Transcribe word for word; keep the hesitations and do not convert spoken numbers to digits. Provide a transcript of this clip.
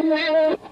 I'm